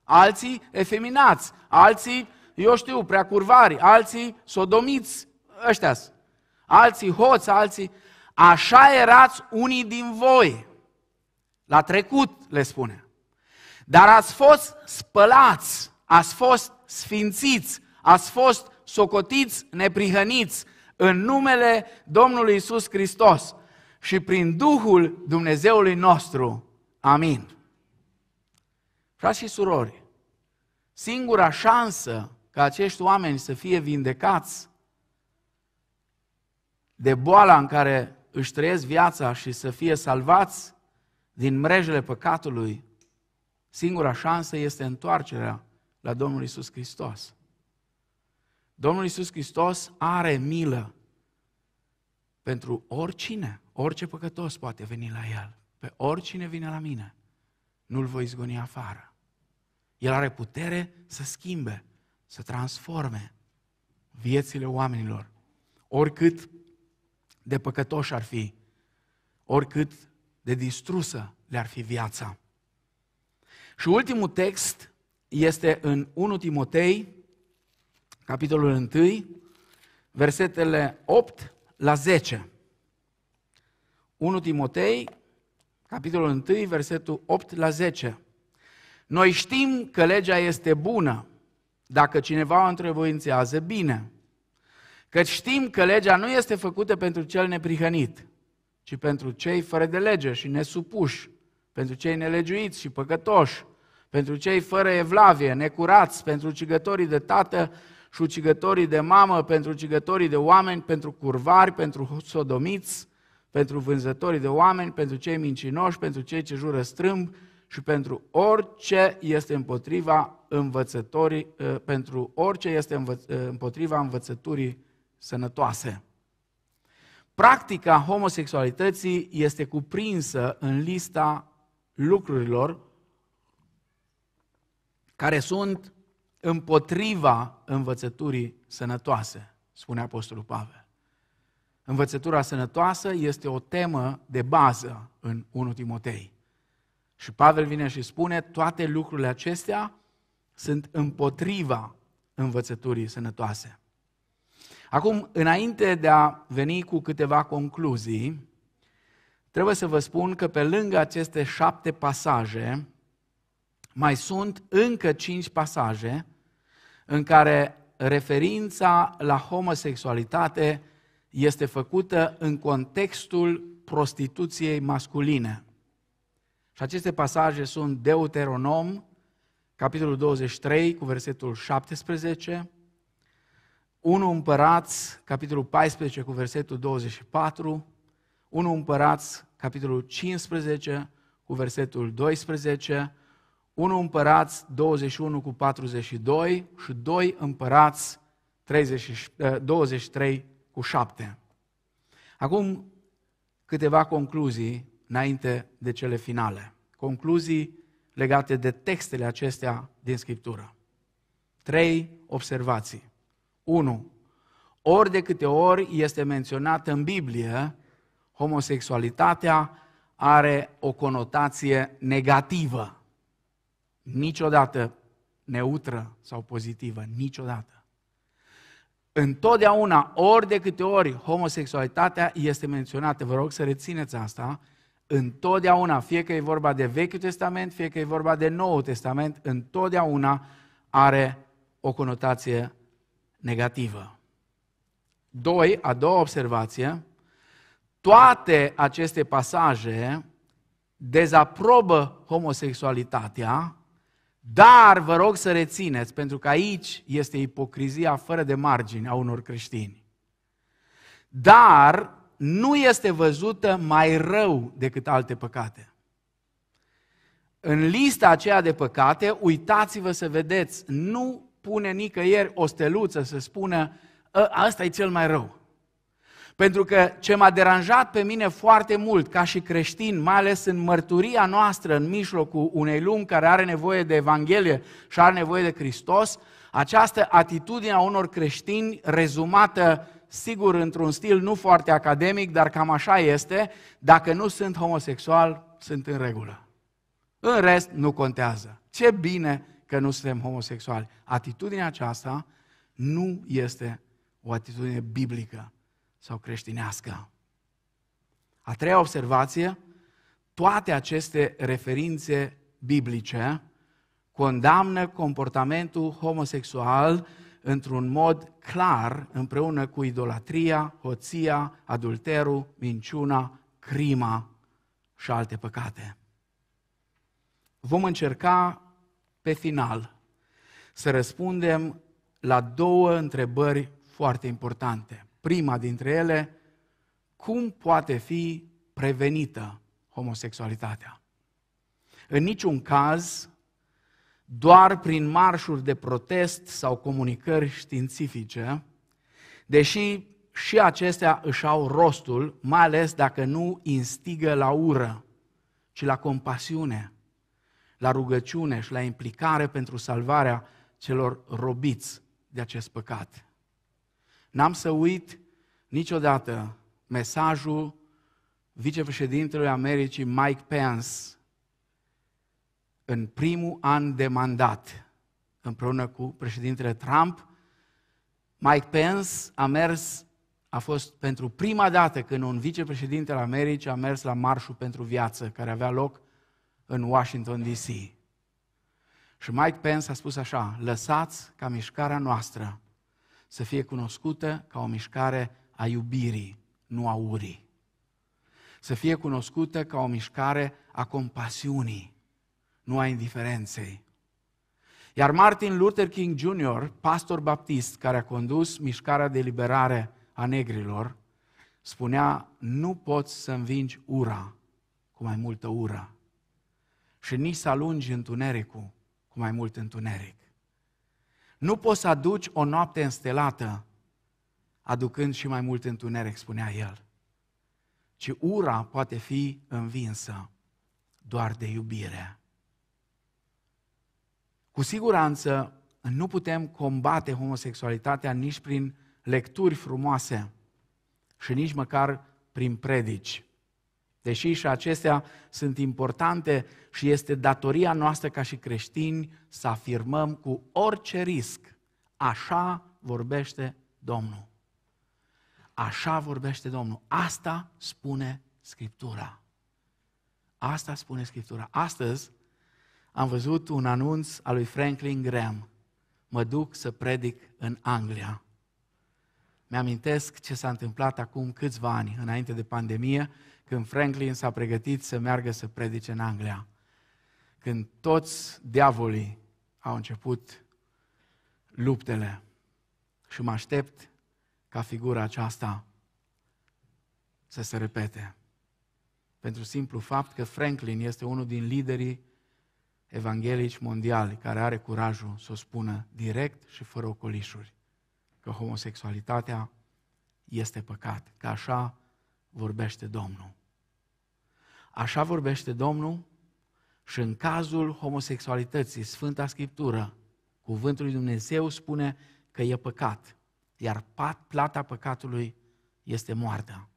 alții efeminați, alții, eu știu, preacurvari, alții sodomiți, ăștia-s, alții hoți, alții... Așa erați unii din voi. La trecut, le spune. Dar ați fost spălați, ați fost sfințiți, ați fost socotiți, neprihăniți în numele Domnului Iisus Hristos și prin Duhul Dumnezeului nostru. Amin. Frați și surori, singura șansă ca acești oameni să fie vindecați de boala în care își trăiesc viața și să fie salvați din mrejele păcatului, singura șansă este întoarcerea la Domnul Iisus Hristos. Domnul Iisus Hristos are milă pentru oricine, orice păcătos poate veni la El. Pe oricine vine la mine, nu-l voi izgoni afară. El are putere să schimbe, să transforme viețile oamenilor, oricât de păcătoși ar fi, oricât de distrusă le-ar fi viața. Și ultimul text este în 1 Timotei, capitolul 1, versetele 8 la 10. 1 Timotei, capitolul 1, versetul 8 la 10. Noi știm că legea este bună, dacă cineva o întrebuințează bine. Căci știm că legea nu este făcută pentru cel neprihănit, ci pentru cei fără de lege și nesupuși, pentru cei nelegiuiți și păcătoși, pentru cei fără evlavie, necurați, pentru ucigătorii de tată și ucigătorii de mamă, pentru ucigătorii de oameni, pentru curvari, pentru sodomiți, pentru vânzătorii de oameni, pentru cei mincinoși, pentru cei ce jură strâmb și pentru orice este împotriva învățăturii sănătoase. Practica homosexualității este cuprinsă în lista lucrurilor care sunt împotriva învățăturii sănătoase, spune Apostolul Pavel. Învățătura sănătoasă este o temă de bază în 1 Timotei. Și Pavel vine și spune, toate lucrurile acestea sunt împotriva învățăturii sănătoase. Acum, înainte de a veni cu câteva concluzii, trebuie să vă spun că pe lângă aceste 7 pasaje, mai sunt încă 5 pasaje în care referința la homosexualitate este făcută în contextul prostituției masculine. Și aceste pasaje sunt Deuteronom, capitolul 23, cu versetul 17, 1 Împărați, capitolul 14, cu versetul 24, 1 Împărați, capitolul 15, cu versetul 12, 1 Împărați 21 cu 42 și 2 Împărați 23 cu 7. Acum câteva concluzii înainte de cele finale. Concluzii legate de textele acestea din Scriptură. 3 observații. 1. Ori de câte ori este menționată în Biblie, homosexualitatea are o conotație negativă. Niciodată neutră sau pozitivă, niciodată. Întotdeauna, ori de câte ori homosexualitatea este menționată, vă rog să rețineți asta, întotdeauna, fie că e vorba de Vechiul Testament, fie că e vorba de Noul Testament, întotdeauna are o conotație negativă. A doua observație, Toate aceste pasaje dezaprobă homosexualitatea, dar vă rog să rețineți, pentru că aici este ipocrizia fără de margini a unor creștini. Dar nu este văzută mai rău decât alte păcate. În lista aceea de păcate, uitați-vă să vedeți, nu pune nicăieri o steluță să spună ăsta e cel mai rău. Pentru că ce m-a deranjat pe mine foarte mult ca și creștin, mai ales în mărturia noastră în mijlocul unei lumi care are nevoie de Evanghelie și are nevoie de Hristos, această atitudine a unor creștini rezumată, sigur, într-un stil nu foarte academic, dar cam așa este, dacă nu sunt homosexual, sunt în regulă. În rest, nu contează. Ce bine că nu suntem homosexuali. Atitudinea aceasta nu este o atitudine biblică sau creștinească. A treia observație, toate aceste referințe biblice condamnă comportamentul homosexual într-un mod clar, împreună cu idolatria, hoția, adulterul, minciuna, crima și alte păcate. Vom încerca pe final să răspundem la două întrebări foarte importante. Prima dintre ele, cum poate fi prevenită homosexualitatea? În niciun caz, doar prin marșuri de protest sau comunicări științifice, deși și acestea își au rostul, mai ales dacă nu instigă la ură, ci la compasiune, la rugăciune și la implicare pentru salvarea celor robiți de acest păcat. N-am să uit niciodată mesajul vicepreședintelui Americii Mike Pence în primul an de mandat, împreună cu președintele Trump. Mike Pence a fost pentru prima dată când un vicepreședinte al Americii a mers la Marșul pentru Viață, care avea loc în Washington D.C. Și Mike Pence a spus așa: lăsați ca mișcarea noastră să fie cunoscută ca o mișcare a iubirii, nu a urii. Să fie cunoscută ca o mișcare a compasiunii, nu a indiferenței. Iar Martin Luther King Jr., pastor baptist care a condus mișcarea de eliberare a negrilor, spunea: nu poți să învingi ura cu mai multă ură și nici să alungi întunericul cu mai mult întuneric. Nu poți să aduci o noapte înstelată aducând și mai mult întuneric, spunea el, ci ura poate fi învinsă doar de iubire. Cu siguranță nu putem combate homosexualitatea nici prin lecturi frumoase și nici măcar prin predici. Deși și acestea sunt importante și este datoria noastră ca și creștini să afirmăm cu orice risc: așa vorbește Domnul. Așa vorbește Domnul. Asta spune Scriptura. Asta spune Scriptura. Astăzi am văzut un anunț al lui Franklin Graham. Mă duc să predic în Anglia. Mi-amintesc ce s-a întâmplat acum câțiva ani, înainte de pandemie, când Franklin s-a pregătit să meargă să predice în Anglia. Când toți diavolii au început luptele. Și mă aștept ca figura aceasta să se repete. Pentru simplu fapt că Franklin este unul din liderii evanghelici mondiali care are curajul să o spună direct și fără ocolișuri, că homosexualitatea este păcat, că așa vorbește Domnul. Așa vorbește Domnul și în cazul homosexualității, Sfânta Scriptură, Cuvântul lui Dumnezeu spune că e păcat, iar plata păcatului este moartea.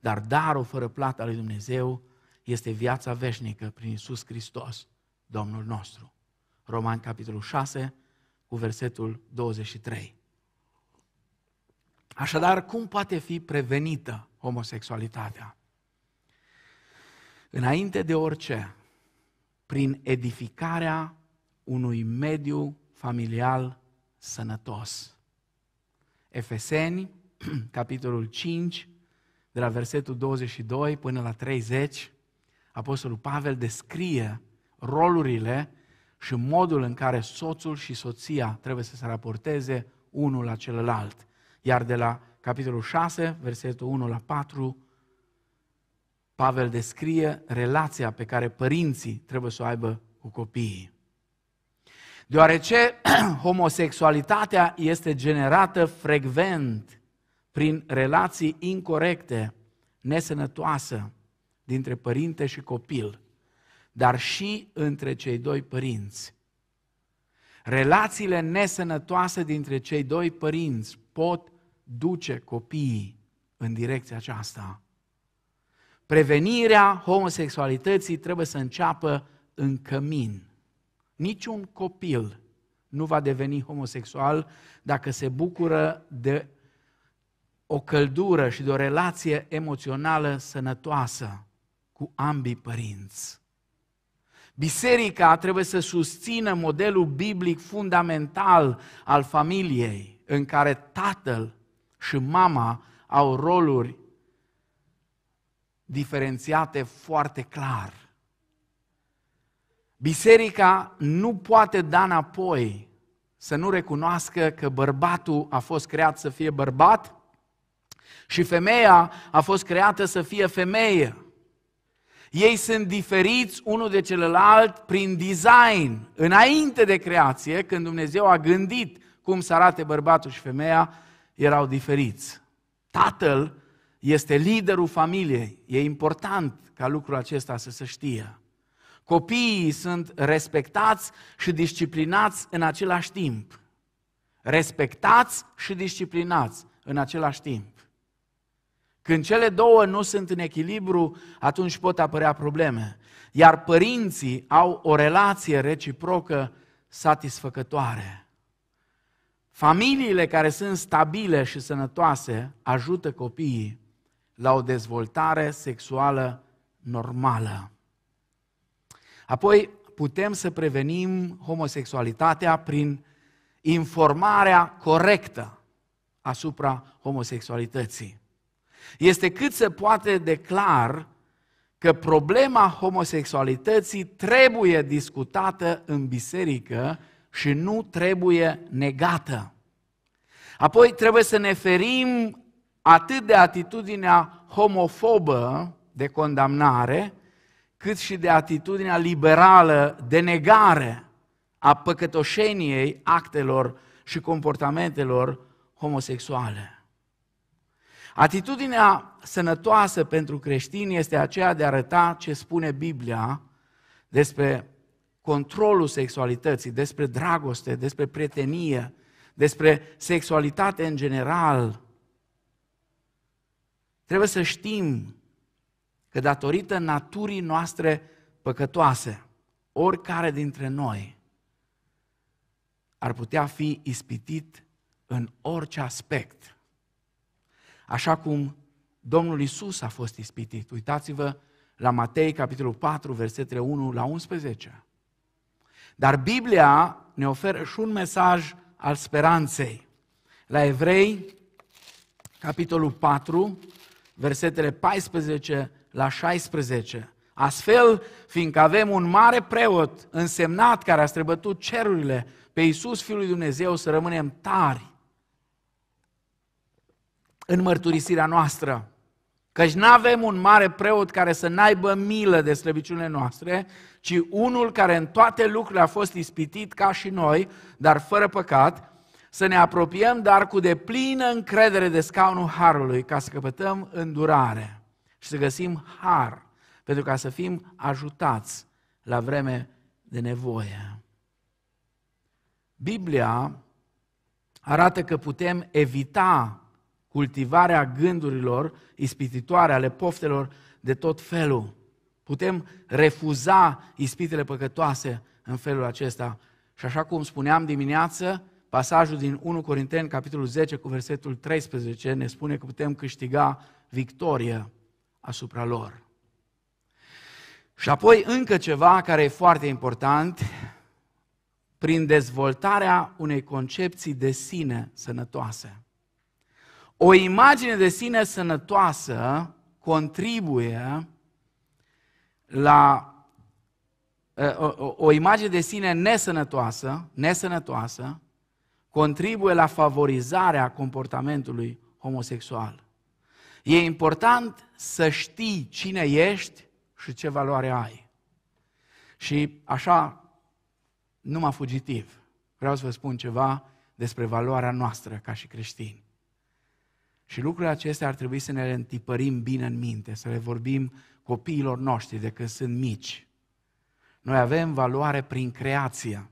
Dar darul fără plata lui Dumnezeu este viața veșnică prin Iisus Hristos, Domnul nostru. Romani, capitolul 6, cu versetul 23. Așadar, cum poate fi prevenită homosexualitatea? Înainte de orice, prin edificarea unui mediu familial sănătos. Efeseni, capitolul 5, de de la versetul 22 până la 30, Apostolul Pavel descrie rolurile și modul în care soțul și soția trebuie să se raporteze unul la celălalt. Iar de la capitolul 6, versetul 1 la 4, Pavel descrie relația pe care părinții trebuie să o aibă cu copiii. Deoarece homosexualitatea este generată frecvent prin relații incorrecte, nesănătoase, dintre părinte și copil, dar și între cei doi părinți. Relațiile nesănătoase dintre cei doi părinți pot duce copiii în direcția aceasta. Prevenirea homosexualității trebuie să înceapă în cămin. Niciun copil nu va deveni homosexual dacă se bucură de o căldură și de o relație emoțională sănătoasă cu ambii părinți. Biserica trebuie să susțină modelul biblic fundamental al familiei, în care tatăl și mama au roluri diferențiate foarte clar. Biserica nu poate da înapoi, să nu recunoască că bărbatul a fost creat să fie bărbat și femeia a fost creată să fie femeie. Ei sunt diferiți unul de celălalt prin design. Înainte de creație, când Dumnezeu a gândit cum să arate bărbatul și femeia, erau diferiți. Tatăl este liderul familiei. E important ca lucrul acesta să se știe. Copiii sunt respectați și disciplinați în același timp. Respectați și disciplinați în același timp. Când cele două nu sunt în echilibru, atunci pot apărea probleme. Iar părinții au o relație reciprocă satisfăcătoare. Familiile care sunt stabile și sănătoase ajută copiii la o dezvoltare sexuală normală. Apoi putem să prevenim homosexualitatea prin informarea corectă asupra homosexualității. Este cât se poate de clar că problema homosexualității trebuie discutată în biserică și nu trebuie negată. Apoi trebuie să ne ferim atât de atitudinea homofobă de condamnare, cât și de atitudinea liberală de negare a păcătoșeniei actelor și comportamentelor homosexuale. Atitudinea sănătoasă pentru creștini este aceea de a arăta ce spune Biblia despre controlul sexualității, despre dragoste, despre prietenie, despre sexualitate în general. Trebuie să știm că datorită naturii noastre păcătoase, oricare dintre noi ar putea fi ispitit în orice aspect. Așa cum Domnul Iisus a fost ispitit. Uitați-vă la Matei, capitolul 4, versetele 1 la 11. Dar Biblia ne oferă și un mesaj al speranței. La Evrei, capitolul 4, versetele 14 la 16. Astfel, fiindcă avem un mare preot însemnat care a străbătut cerurile, pe Iisus, Fiul lui Dumnezeu, să rămânem tari în mărturisirea noastră, căci n-avem un mare preot care să n-aibă milă de slăbiciunile noastre, ci unul care în toate lucrurile a fost ispitit ca și noi, dar fără păcat, să ne apropiem, dar cu deplină încredere de scaunul harului, ca să căpătăm îndurare și să găsim har, pentru ca să fim ajutați la vreme de nevoie. Biblia arată că putem evita cultivarea gândurilor ispititoare, ale poftelor de tot felul. Putem refuza ispitele păcătoase în felul acesta. Și așa cum spuneam dimineață, pasajul din 1 Corinteni, capitolul 10, cu versetul 13, ne spune că putem câștiga victorie asupra lor. Și apoi încă ceva care e foarte important, prin dezvoltarea unei concepții de sine sănătoase. O imagine de sine sănătoasă contribuie la o imagine de sine nesănătoasă contribuie la favorizarea comportamentului homosexual. E important să știi cine ești și ce valoare ai. Și așa, numai fugitiv, vreau să vă spun ceva despre valoarea noastră ca și creștini. Și lucrurile acestea ar trebui să ne le întipărim bine în minte, să le vorbim copiilor noștri de când sunt mici. Noi avem valoare prin creație,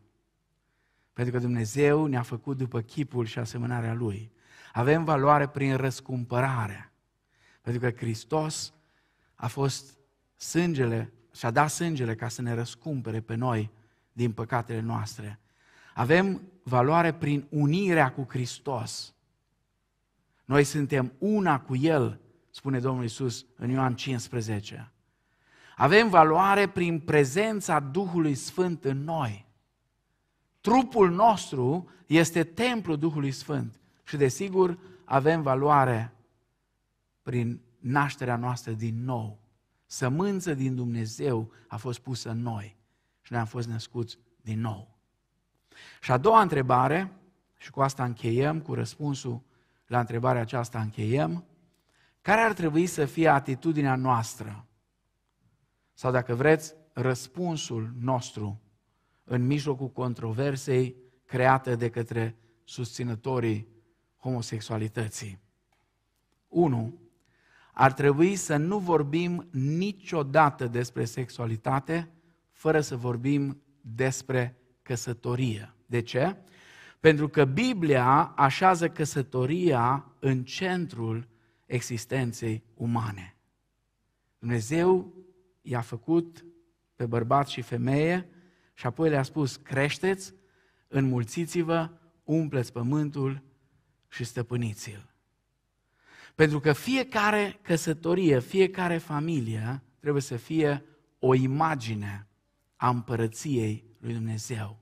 pentru că Dumnezeu ne-a făcut după chipul și asemănarea Lui. Avem valoare prin răscumpărare, pentru că Hristos a fost sângele, și-a dat sângele ca să ne răscumpere pe noi din păcatele noastre. Avem valoare prin unirea cu Hristos. Noi suntem una cu El, spune Domnul Iisus în Ioan 15. Avem valoare prin prezența Duhului Sfânt în noi. Trupul nostru este templul Duhului Sfânt și, desigur, avem valoare prin nașterea noastră din nou. Sămânța din Dumnezeu a fost pusă în noi și ne-am fost născuți din nou. Și a doua întrebare, și cu asta încheiem, cu răspunsul la întrebarea aceasta încheiem, care ar trebui să fie atitudinea noastră? Sau, dacă vreți, răspunsul nostru în mijlocul controversei creată de către susținătorii homosexualității. 1. Ar trebui să nu vorbim niciodată despre sexualitate fără să vorbim despre căsătorie. De ce? Pentru că Biblia așează căsătoria în centrul existenței umane. Dumnezeu i-a făcut pe bărbat și femeie și apoi le-a spus: creșteți, înmulțiți-vă, umpleți pământul și stăpâniți-l. Pentru că fiecare căsătorie, fiecare familie trebuie să fie o imagine a împărăției lui Dumnezeu.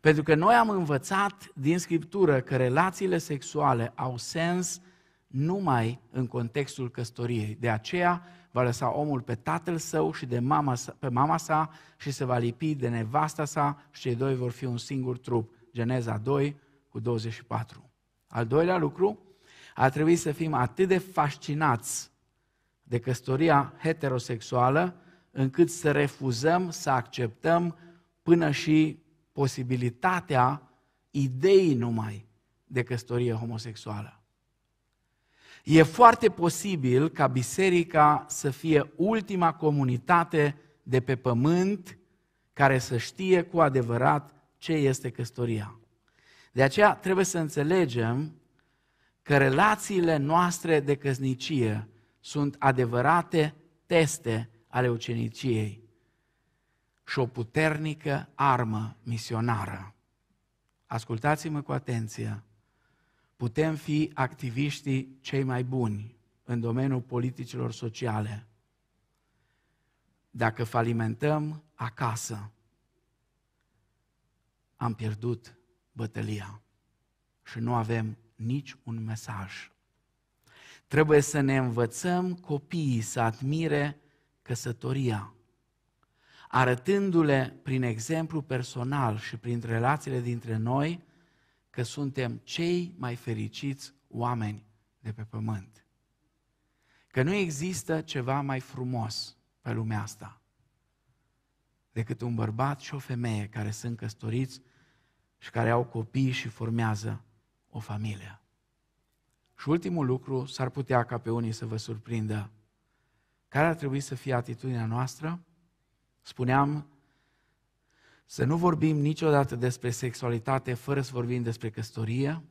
Pentru că noi am învățat din Scriptură că relațiile sexuale au sens numai în contextul căsătoriei. De aceea va lăsa omul pe tatăl său și pe mama sa și se va lipi de nevasta sa și cei doi vor fi un singur trup. Geneza 2 cu 24. Al doilea lucru, ar trebui să fim atât de fascinați de căsătoria heterosexuală încât să refuzăm să acceptăm până și posibilitatea ideii numai de căsătorie homosexuală. E foarte posibil ca biserica să fie ultima comunitate de pe pământ care să știe cu adevărat ce este căsătoria. De aceea trebuie să înțelegem că relațiile noastre de căsnicie sunt adevărate teste ale uceniciei și o puternică armă misionară. Ascultați-mă cu atenție. Putem fi activiștii cei mai buni în domeniul politicilor sociale dacă falimentăm acasă. Am pierdut bătălia și nu avem nici un mesaj. Trebuie să ne învățăm copiii să admire căsătoria, arătându-le prin exemplu personal și prin relațiile dintre noi că suntem cei mai fericiți oameni de pe pământ. Că nu există ceva mai frumos pe lumea asta decât un bărbat și o femeie care sunt căsătoriți și care au copii și formează o familie. Și ultimul lucru, s-ar putea ca pe unii să vă surprindă. Care ar trebui să fie atitudinea noastră? Spuneam să nu vorbim niciodată despre sexualitate fără să vorbim despre căsătorie,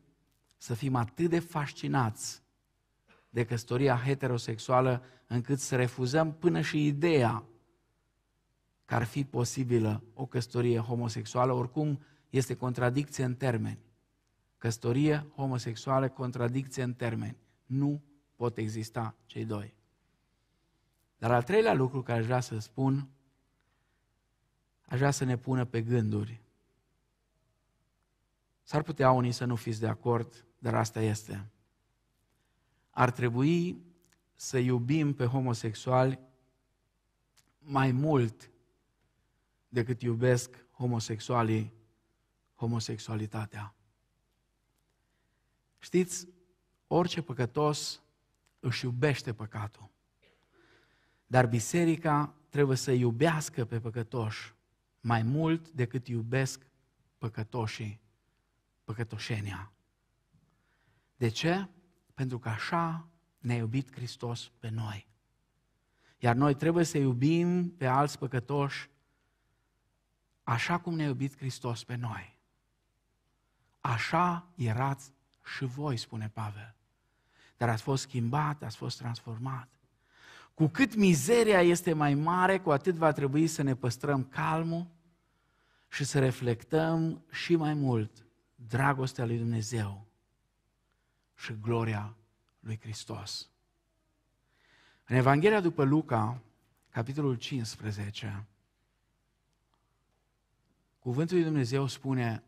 să fim atât de fascinați de căsătoria heterosexuală încât să refuzăm până și ideea că ar fi posibilă o căsătorie homosexuală. Oricum este contradicție în termeni. Căsătorie homosexuală, contradicție în termeni. Nu pot exista cei doi. Dar al treilea lucru care aș vrea să spun, aș vrea să ne pună pe gânduri. S-ar putea unii să nu fiți de acord, dar asta este. ar trebui să iubim pe homosexuali mai mult decât iubesc homosexualii homosexualitatea. Știți, orice păcătos își iubește păcatul, dar biserica trebuie să iubească pe păcătoși mai mult decât iubesc păcătoșii, păcătoșenia. De ce? Pentru că așa ne-a iubit Hristos pe noi. Iar noi trebuie să iubim pe alți păcătoși așa cum ne-a iubit Hristos pe noi. Așa erați și voi, spune Pavel. Dar ați fost schimbat, ați fost transformat. Cu cât mizeria este mai mare, cu atât va trebui să ne păstrăm calmul și să reflectăm și mai mult dragostea lui Dumnezeu și gloria lui Hristos. În Evanghelia după Luca, capitolul 15, cuvântul lui Dumnezeu spune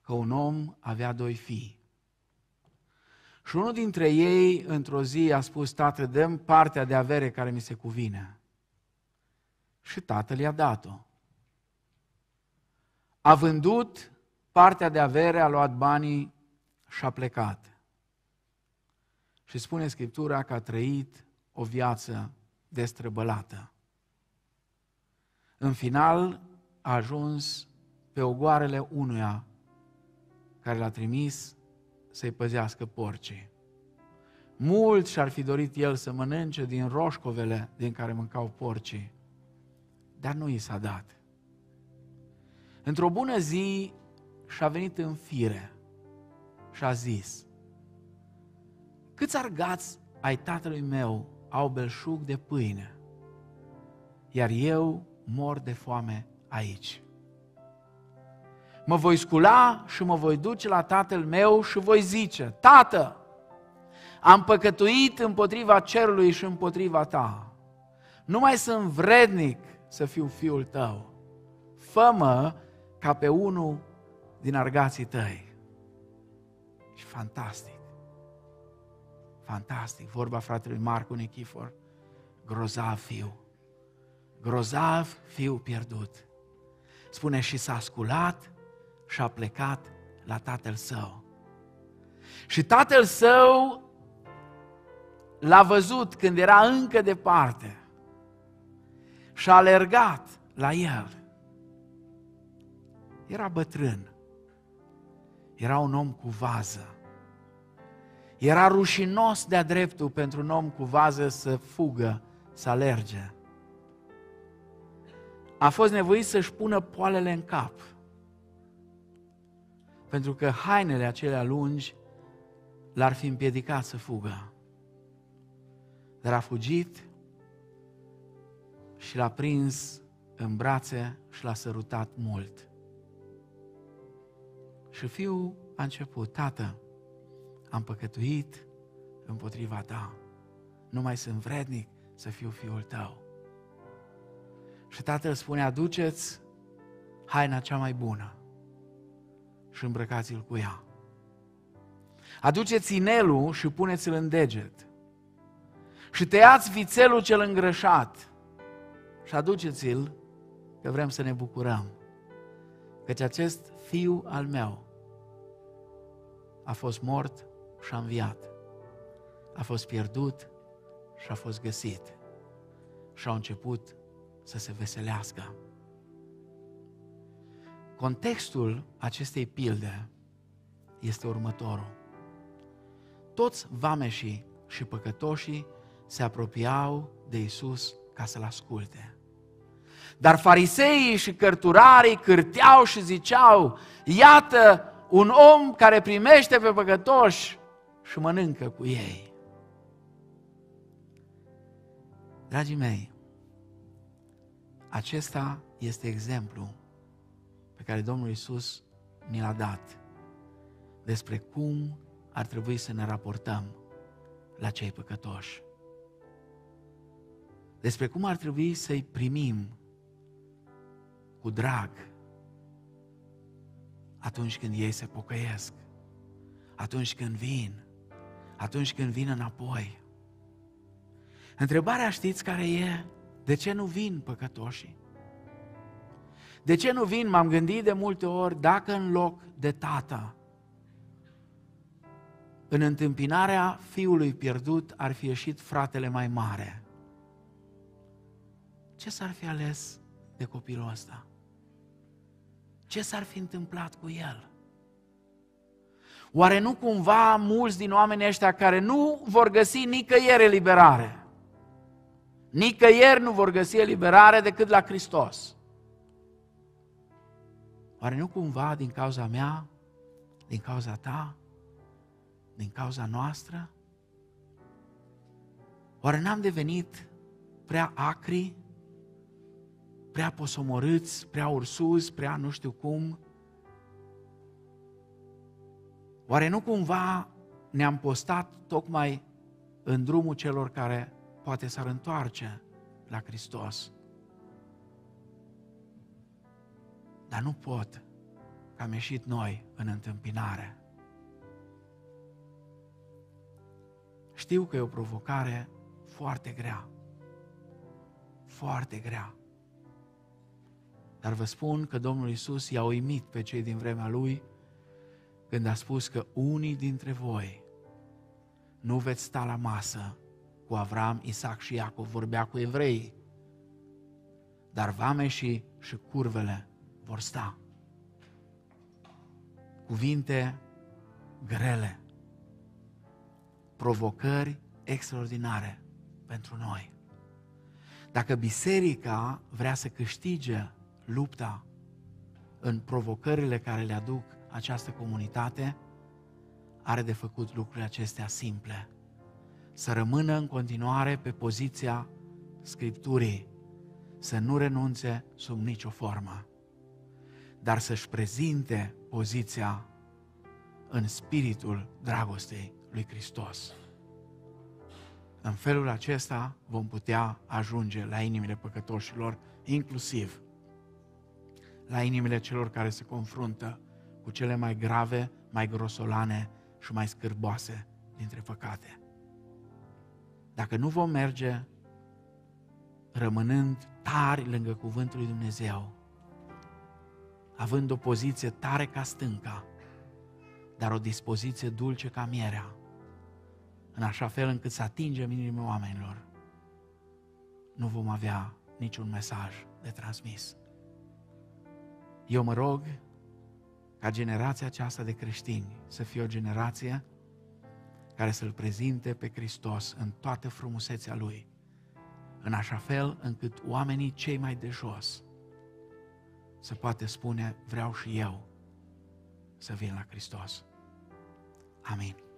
că un om avea doi fii. Și unul dintre ei, într-o zi, a spus: Tată, dă-mi partea de avere care mi se cuvine. Și tatăl i-a dat-o. A vândut partea de avere, a luat banii și a plecat. Și spune Scriptura că a trăit o viață destrăbălată. În final, a ajuns pe ogoarele unuia care l-a trimis să-i păzească porcii. Mult și-ar fi dorit el să mănânce din roșcovele din care mâncau porcii, dar nu i s-a dat. Într-o bună zi și-a venit în fire și-a zis: Câți argați ai tatălui meu au belșug de pâine, iar eu mor de foame aici. Mă voi scula și mă voi duce la tatăl meu și voi zice: Tată, am păcătuit împotriva cerului și împotriva ta. Nu mai sunt vrednic să fiu fiul tău. Fă-mă ca pe unul din argații tăi. Și fantastic. Fantastic. Vorba fratelui Marcu Nichifor: grozav fiu. Grozav fiu pierdut. Spune, și s-a sculat și a plecat la tatăl său. Și tatăl său l-a văzut când era încă departe și a alergat la el. Era bătrân, era un om cu vază, era rușinos de-a dreptul pentru un om cu vază să fugă, să alerge. A fost nevoit să-și pună poalele în cap, pentru că hainele acelea lungi l-ar fi împiedicat să fugă. Dar a fugit și l-a prins în brațe și l-a sărutat mult. Și fiul a început: Tată, am păcătuit împotriva ta, nu mai sunt vrednic să fiu fiul tău. Și tatăl spune: aduceți haina cea mai bună și îmbrăcați-l cu ea. Aduceți inelul și puneți-l în deget. Și tăiați vițelul cel îngrășat și aduceți-l, că vrem să ne bucurăm, căci acest fiu al meu a fost mort și a înviat, a fost pierdut și a fost găsit. Și au început să se veselească. Contextul acestei pilde este următorul. Toți vameșii și păcătoșii se apropiau de Iisus ca să-L asculte. Dar fariseii și cărturarii cârteau și ziceau: iată un om care primește pe păcătoși și mănâncă cu ei. Dragii mei, acesta este exemplu pe care Domnul Iisus ni l-a dat despre cum ar trebui să ne raportăm la cei păcătoși, despre cum ar trebui să-i primim cu drag atunci când ei se pocăiesc, atunci când vin, atunci când vin înapoi. Întrebarea știți care e? De ce nu vin păcătoșii? De ce nu vin? M-am gândit de multe ori dacă în loc de tată, în întâmpinarea fiului pierdut ar fi ieșit fratele mai mare, ce s-ar fi ales de copilul ăsta? Ce s-ar fi întâmplat cu el? Oare nu cumva mulți din oamenii ăștia care nu vor găsi nicăieri eliberare, nicăieri nu vor găsi eliberare decât la Hristos, oare nu cumva din cauza mea, din cauza ta, din cauza noastră, oare n-am devenit prea acri, prea posomorâți, prea ursuzi, prea nu știu cum? Oare nu cumva ne-am postat tocmai în drumul celor care poate s-ar întoarce la Hristos? Dar nu pot, că am ieșit noi în întâmpinare. Știu că e o provocare foarte grea, foarte grea. Dar vă spun că Domnul Iisus i-a uimit pe cei din vremea Lui când a spus că unii dintre voi nu veți sta la masă cu Avram, Isaac și Iacov, vorbea cu evreii, dar vameșii și curvele vor sta. Cuvinte grele, provocări extraordinare pentru noi. Dacă biserica vrea să câștige lupta în provocările care le aduc această comunitate, are de făcut lucrurile acestea simple. Să rămână în continuare pe poziția Scripturii, să nu renunțe sub nicio formă, dar să-și prezinte poziția în spiritul dragostei lui Hristos. În felul acesta vom putea ajunge la inimile păcătoșilor, inclusiv la inimile celor care se confruntă cu cele mai grave, mai grosolane și mai scârboase dintre păcate. Dacă nu vom merge rămânând tari lângă cuvântul lui Dumnezeu, având o poziție tare ca stânca, dar o dispoziție dulce ca mierea, în așa fel încât să atingem inimile oamenilor, nu vom avea niciun mesaj de transmis. Eu mă rog ca generația aceasta de creștini să fie o generație care să-L prezinte pe Hristos în toată frumusețea Lui, în așa fel încât oamenii cei mai de jos să poată spune: vreau și eu să vin la Hristos. Amin.